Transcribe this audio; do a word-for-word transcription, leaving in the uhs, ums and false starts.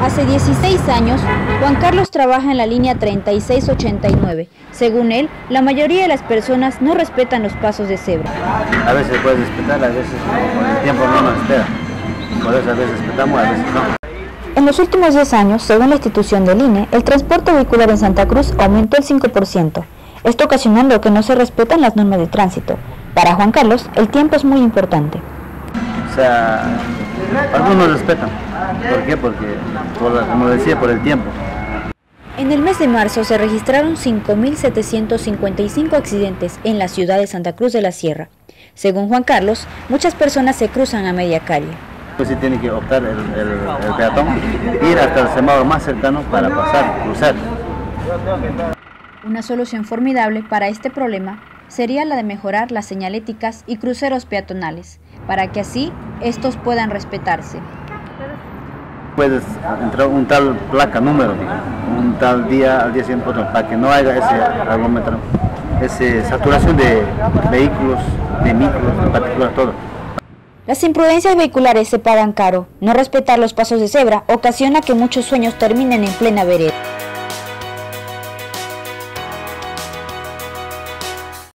Hace dieciséis años, Juan Carlos trabaja en la línea treinta y seis ochenta y nueve. Según él, la mayoría de las personas no respetan los pasos de cebra. A veces puedes respetar, a veces el tiempo no nos espera. Por eso a veces respetamos, a veces no. En los últimos diez años, según la institución del I N E, el transporte vehicular en Santa Cruz aumentó el cinco por ciento. Esto ocasionando que no se respetan las normas de tránsito. Para Juan Carlos, el tiempo es muy importante. O sea, algunos respetan. ¿Por qué? Porque, por, como decía, por el tiempo. En el mes de marzo se registraron cinco mil setecientos cincuenta y cinco accidentes en la ciudad de Santa Cruz de la Sierra. Según Juan Carlos, muchas personas se cruzan a media calle. Pues sí tiene que optar el, el, el peatón, ir hasta el semáforo más cercano para pasar, cruzar. Una solución formidable para este problema sería la de mejorar las señaléticas y cruceros peatonales, para que así estos puedan respetarse. Puedes entrar un tal placa número, un tal día al día siguiente, para que no haya ese esa saturación de vehículos, de micros, en particular todo. Las imprudencias vehiculares se pagan caro. No respetar los pasos de cebra ocasiona que muchos sueños terminen en plena vereda.